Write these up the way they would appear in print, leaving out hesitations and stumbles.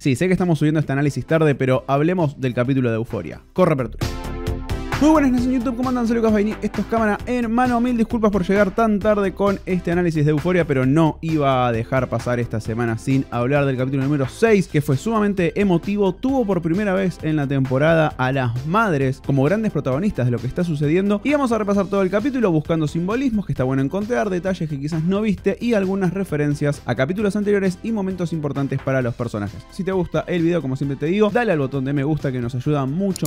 Sí, sé que estamos subiendo este análisis tarde, pero hablemos del capítulo de Euphoria. Corre apertura. Muy buenas, nación YouTube, ¿cómo andan? Soy Lucas Baini, esto es cámara en mano. Mil disculpas por llegar tan tarde con este análisis de Euphoria, pero no iba a dejar pasar esta semana sin hablar del capítulo número 6, que fue sumamente emotivo. Tuvo por primera vez en la temporada a las madres como grandes protagonistas de lo que está sucediendo. Y vamos a repasar todo el capítulo buscando simbolismos que está bueno encontrar, detalles que quizás no viste y algunas referencias a capítulos anteriores y momentos importantes para los personajes. Si te gusta el video, como siempre te digo, dale al botón de me gusta, que nos ayuda mucho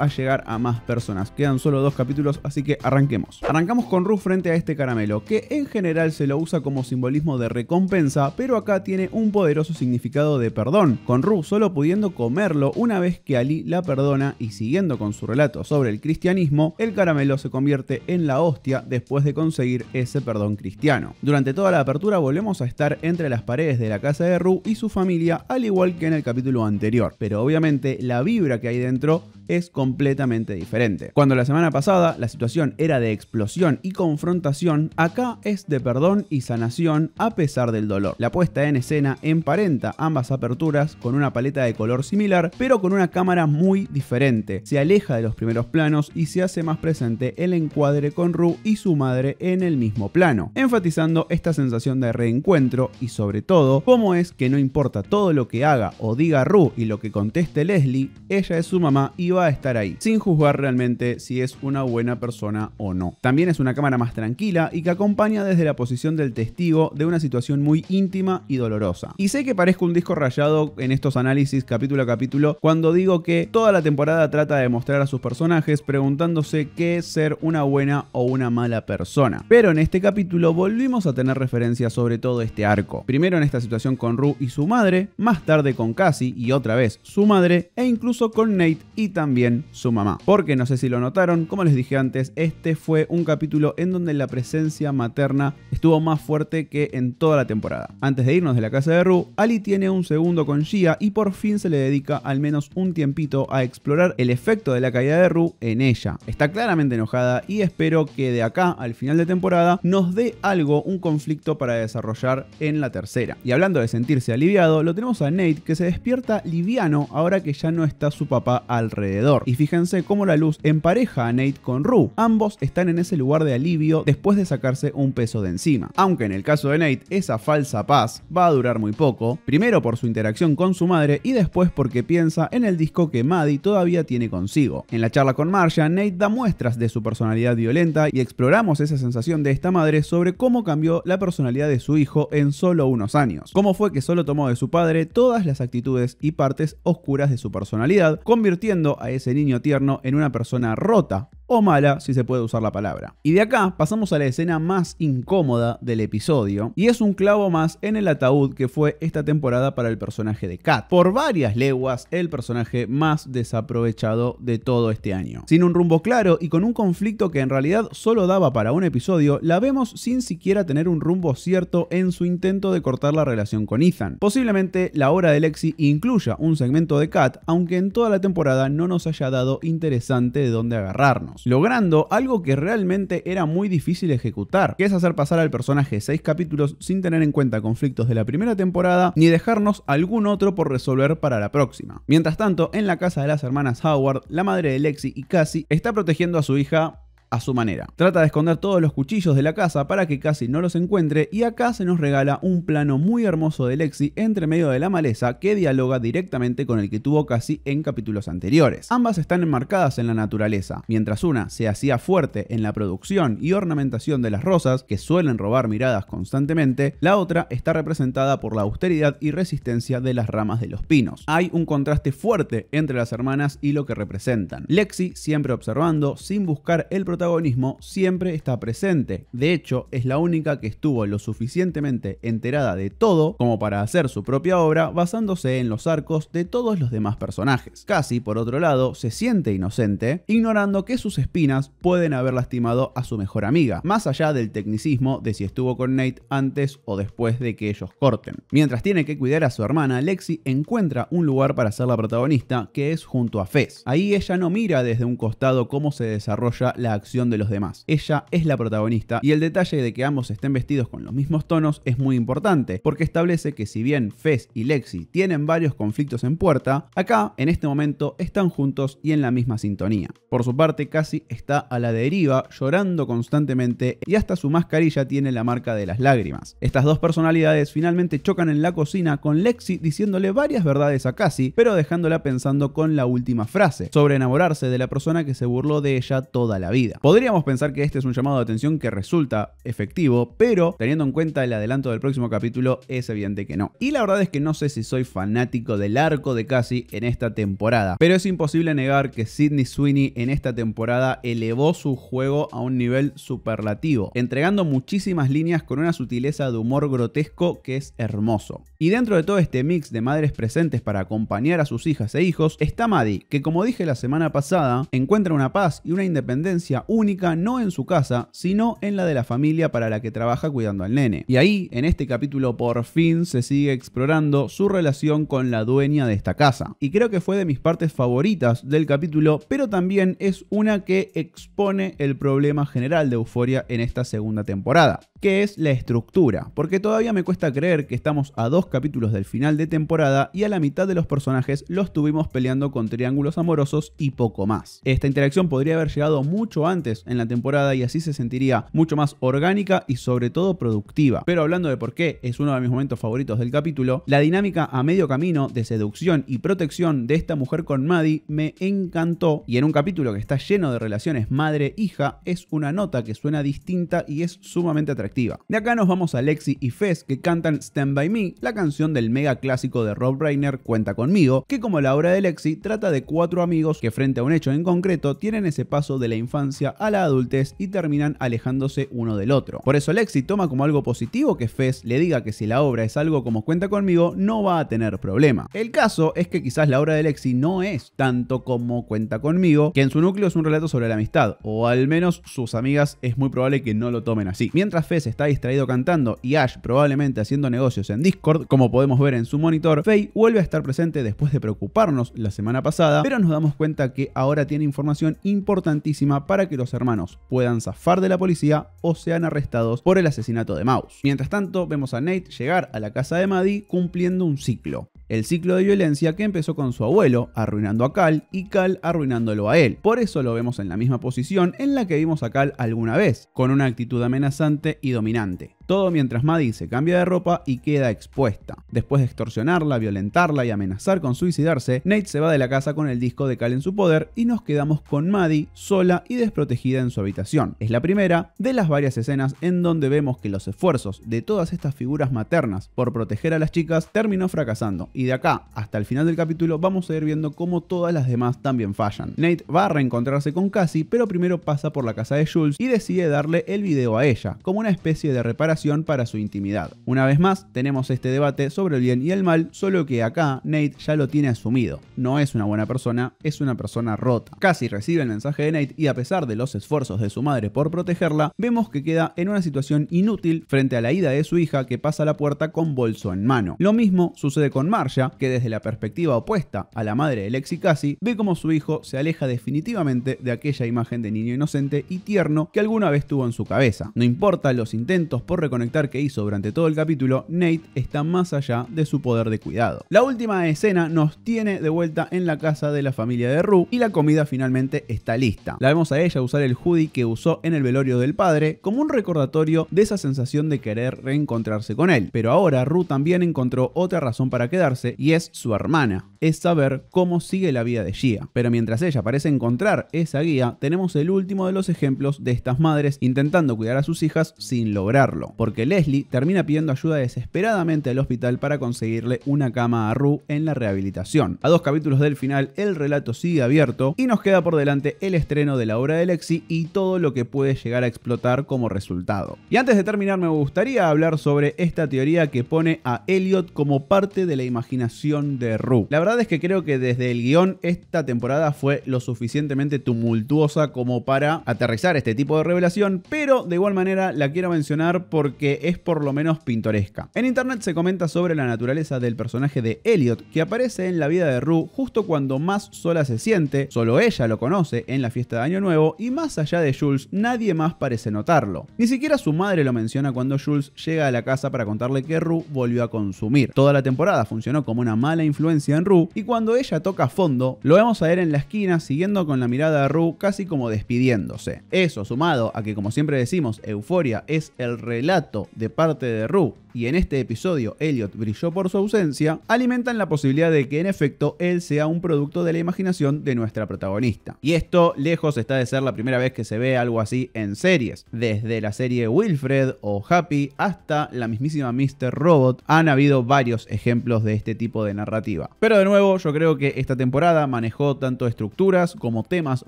a llegar a más personas. Quedan solo 2 capítulos, así que arranquemos. Arrancamos con Rue frente a este caramelo, que en general se lo usa como simbolismo de recompensa, pero acá tiene un poderoso significado de perdón, con Rue solo pudiendo comerlo una vez que Ali la perdona, y siguiendo con su relato sobre el cristianismo, el caramelo se convierte en la hostia después de conseguir ese perdón cristiano. Durante toda la apertura volvemos a estar entre las paredes de la casa de Rue y su familia, al igual que en el capítulo anterior, pero obviamente la vibra que hay dentro es completamente diferente. Cuando la semana pasada la situación era de explosión y confrontación, acá es de perdón y sanación a pesar del dolor. La puesta en escena emparenta ambas aperturas con una paleta de color similar, pero con una cámara muy diferente. Se aleja de los primeros planos y se hace más presente el encuadre con Rue y su madre en el mismo plano, enfatizando esta sensación de reencuentro y sobre todo cómo es que no importa todo lo que haga o diga Rue y lo que conteste Leslie, ella es su mamá y va a estar ahí, sin juzgar realmente si es una buena persona o no. También es una cámara más tranquila y que acompaña desde la posición del testigo de una situación muy íntima y dolorosa. Y sé que parezco un disco rayado en estos análisis capítulo a capítulo cuando digo que toda la temporada trata de mostrar a sus personajes preguntándose qué es ser una buena o una mala persona. Pero en este capítulo volvimos a tener referencias sobre todo este arco. Primero en esta situación con Rue y su madre, más tarde con Cassie y otra vez su madre, e incluso con Nate y también su mamá. Porque no sé si lo notaron, como les dije antes, este fue un capítulo en donde la presencia materna estuvo más fuerte que en toda la temporada. Antes de irnos de la casa de Rue, Ali tiene un segundo con Gia y por fin se le dedica al menos un tiempito a explorar el efecto de la caída de Rue en ella. Está claramente enojada y espero que de acá al final de temporada nos dé algo, un conflicto para desarrollar en la tercera. Y hablando de sentirse aliviado, lo tenemos a Nate, que se despierta liviano ahora que ya no está su papá alrededor. Y fíjense cómo la luz empareja a Nate con Rue. Ambos están en ese lugar de alivio después de sacarse un peso de encima. Aunque en el caso de Nate, esa falsa paz va a durar muy poco, primero por su interacción con su madre y después porque piensa en el disco que Maddie todavía tiene consigo. En la charla con Marcia, Nate da muestras de su personalidad violenta y exploramos esa sensación de esta madre sobre cómo cambió la personalidad de su hijo en solo unos años. Cómo fue que solo tomó de su padre todas las actitudes y partes oscuras de su personalidad, convirtiendo a ese niño tierno en una persona rota o mala, si se puede usar la palabra. Y de acá pasamos a la escena más incómoda del episodio, y es un clavo más en el ataúd que fue esta temporada para el personaje de Kat. Por varias leguas, el personaje más desaprovechado de todo este año. Sin un rumbo claro y con un conflicto que en realidad solo daba para un episodio, la vemos sin siquiera tener un rumbo cierto en su intento de cortar la relación con Ethan. Posiblemente la obra de Lexi incluya un segmento de Kat, aunque en toda la temporada no nos haya dado interesante de dónde agarrarnos, logrando algo que realmente era muy difícil ejecutar, que es hacer pasar al personaje 6 capítulos sin tener en cuenta conflictos de la primera temporada, ni dejarnos algún otro por resolver para la próxima. Mientras tanto, en la casa de las hermanas Howard, la madre de Lexi y Cassie está protegiendo a su hija a su manera. Trata de esconder todos los cuchillos de la casa para que Cassie no los encuentre, y acá se nos regala un plano muy hermoso de Lexi entre medio de la maleza que dialoga directamente con el que tuvo Cassie en capítulos anteriores. Ambas están enmarcadas en la naturaleza. Mientras una se hacía fuerte en la producción y ornamentación de las rosas, que suelen robar miradas constantemente, la otra está representada por la austeridad y resistencia de las ramas de los pinos. Hay un contraste fuerte entre las hermanas y lo que representan. Lexi siempre observando, sin buscar el protagonismo, siempre está presente. De hecho, es la única que estuvo lo suficientemente enterada de todo como para hacer su propia obra basándose en los arcos de todos los demás personajes. Cassie, por otro lado, se siente inocente, ignorando que sus espinas pueden haber lastimado a su mejor amiga, más allá del tecnicismo de si estuvo con Nate antes o después de que ellos corten. Mientras tiene que cuidar a su hermana, Lexi encuentra un lugar para ser la protagonista, que es junto a Fez. Ahí ella no mira desde un costado cómo se desarrolla la acción acción de los demás. Ella es la protagonista y el detalle de que ambos estén vestidos con los mismos tonos es muy importante, porque establece que si bien Fez y Lexi tienen varios conflictos en puerta, acá en este momento están juntos y en la misma sintonía. Por su parte, Cassie está a la deriva, llorando constantemente y hasta su mascarilla tiene la marca de las lágrimas. Estas dos personalidades finalmente chocan en la cocina, con Lexi diciéndole varias verdades a Cassie, pero dejándola pensando con la última frase, sobre enamorarse de la persona que se burló de ella toda la vida. Podríamos pensar que este es un llamado de atención que resulta efectivo, pero teniendo en cuenta el adelanto del próximo capítulo es evidente que no. Y la verdad es que no sé si soy fanático del arco de Cassie en esta temporada, pero es imposible negar que Sydney Sweeney en esta temporada elevó su juego a un nivel superlativo, entregando muchísimas líneas con una sutileza de humor grotesco que es hermoso. Y dentro de todo este mix de madres presentes para acompañar a sus hijas e hijos está Maddie, que como dije la semana pasada, encuentra una paz y una independencia única no en su casa, sino en la de la familia para la que trabaja cuidando al nene. Y ahí, en este capítulo por fin se sigue explorando su relación con la dueña de esta casa. Y creo que fue de mis partes favoritas del capítulo, pero también es una que expone el problema general de Euphoria en esta segunda temporada, que es la estructura, porque todavía me cuesta creer que estamos a dos capítulos del final de temporada y a la mitad de los personajes los tuvimos peleando con triángulos amorosos y poco más. Esta interacción podría haber llegado mucho antes en la temporada y así se sentiría mucho más orgánica y sobre todo productiva. Pero hablando de por qué es uno de mis momentos favoritos del capítulo, la dinámica a medio camino de seducción y protección de esta mujer con Maddie me encantó, y en un capítulo que está lleno de relaciones madre-hija es una nota que suena distinta y es sumamente atractiva. De acá nos vamos a Lexi y Fez, que cantan Stand By Me, la canción del mega clásico de Rob Reiner Cuenta Conmigo, que como la obra de Lexi trata de cuatro amigos que frente a un hecho en concreto tienen ese paso de la infancia a la adultez y terminan alejándose uno del otro. Por eso Lexi toma como algo positivo que Fez le diga que si la obra es algo como Cuenta Conmigo no va a tener problema. El caso es que quizás la obra de Lexi no es tanto como Cuenta Conmigo, que en su núcleo es un relato sobre la amistad, o al menos sus amigas es muy probable que no lo tomen así. Mientras Fez está distraído cantando y Ash probablemente haciendo negocios en Discord, como podemos ver en su monitor, Faye vuelve a estar presente después de preocuparnos la semana pasada, pero nos damos cuenta que ahora tiene información importantísima para que los hermanos puedan zafar de la policía o sean arrestados por el asesinato de Mouse. Mientras tanto, vemos a Nate llegar a la casa de Maddie cumpliendo un ciclo. El ciclo de violencia que empezó con su abuelo arruinando a Cal y Cal arruinándolo a él. Por eso lo vemos en la misma posición en la que vimos a Cal alguna vez, con una actitud amenazante y dominante. Todo mientras Maddie se cambia de ropa y queda expuesta. Después de extorsionarla, violentarla y amenazar con suicidarse, Nate se va de la casa con el disco de Cal en su poder y nos quedamos con Maddie sola y desprotegida en su habitación. Es la primera de las varias escenas en donde vemos que los esfuerzos de todas estas figuras maternas por proteger a las chicas terminó fracasando, y de acá hasta el final del capítulo vamos a ir viendo cómo todas las demás también fallan. Nate va a reencontrarse con Cassie, pero primero pasa por la casa de Jules y decide darle el video a ella, como una especie de reparación para su intimidad. Una vez más tenemos este debate sobre el bien y el mal, solo que acá Nate ya lo tiene asumido. No es una buena persona, es una persona rota. Cassie recibe el mensaje de Nate y a pesar de los esfuerzos de su madre por protegerla, vemos que queda en una situación inútil frente a la ida de su hija que pasa a la puerta con bolso en mano. Lo mismo sucede con Marcia, que desde la perspectiva opuesta a la madre de Lexi y Cassie, ve como su hijo se aleja definitivamente de aquella imagen de niño inocente y tierno que alguna vez tuvo en su cabeza. No importa los intentos por reconectar que hizo durante todo el capítulo, Nate está más allá de su poder de cuidado. La última escena nos tiene de vuelta en la casa de la familia de Rue y la comida finalmente está lista. La vemos a ella usar el hoodie que usó en el velorio del padre como un recordatorio de esa sensación de querer reencontrarse con él. Pero ahora Rue también encontró otra razón para quedarse y es su hermana. Es saber cómo sigue la vida de Gia. Pero mientras ella parece encontrar esa guía, tenemos el último de los ejemplos de estas madres intentando cuidar a sus hijas sin lograrlo, porque Leslie termina pidiendo ayuda desesperadamente al hospital para conseguirle una cama a Rue en la rehabilitación. A dos capítulos del final, el relato sigue abierto y nos queda por delante el estreno de la obra de Lexi y todo lo que puede llegar a explotar como resultado. Y antes de terminar me gustaría hablar sobre esta teoría que pone a Elliot como parte de la imaginación de Rue. La verdad es que creo que desde el guión esta temporada fue lo suficientemente tumultuosa como para aterrizar este tipo de revelación, pero de igual manera la quiero mencionar porque porque es por lo menos pintoresca. En internet se comenta sobre la naturaleza del personaje de Elliot, que aparece en la vida de Rue justo cuando más sola se siente, solo ella lo conoce en la fiesta de Año Nuevo y más allá de Jules nadie más parece notarlo. Ni siquiera su madre lo menciona cuando Jules llega a la casa para contarle que Rue volvió a consumir. Toda la temporada funcionó como una mala influencia en Rue y cuando ella toca fondo lo vemos a él en la esquina siguiendo con la mirada de Rue casi como despidiéndose. Eso sumado a que, como siempre decimos, Euphoria es el relato de parte de Rue y en este episodio Elliot brilló por su ausencia, alimentan la posibilidad de que en efecto él sea un producto de la imaginación de nuestra protagonista. Y esto lejos está de ser la primera vez que se ve algo así en series. Desde la serie Wilfred o Happy hasta la mismísima Mr. Robot han habido varios ejemplos de este tipo de narrativa. Pero de nuevo yo creo que esta temporada manejó tanto estructuras como temas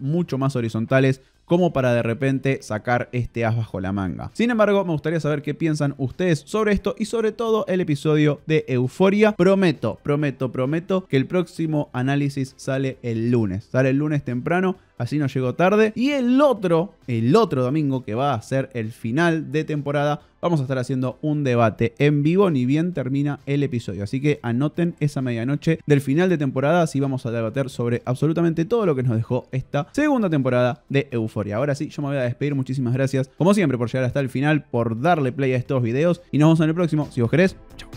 mucho más horizontales como para de repente sacar este as bajo la manga. Sin embargo, me gustaría saber qué piensan ustedes sobre esto y sobre todo el episodio de Euphoria. Prometo que el próximo análisis sale el lunes. Sale el lunes temprano, así no llego tarde. Y el otro domingo, que va a ser el final de temporada, vamos a estar haciendo un debate en vivo ni bien termina el episodio. Así que anoten esa medianoche del final de temporada, así vamos a debatir sobre absolutamente todo lo que nos dejó esta segunda temporada de Euphoria. Ahora sí, yo me voy a despedir. Muchísimas gracias, como siempre, por llegar hasta el final, por darle play a estos videos. Y nos vemos en el próximo. Si vos querés, chau.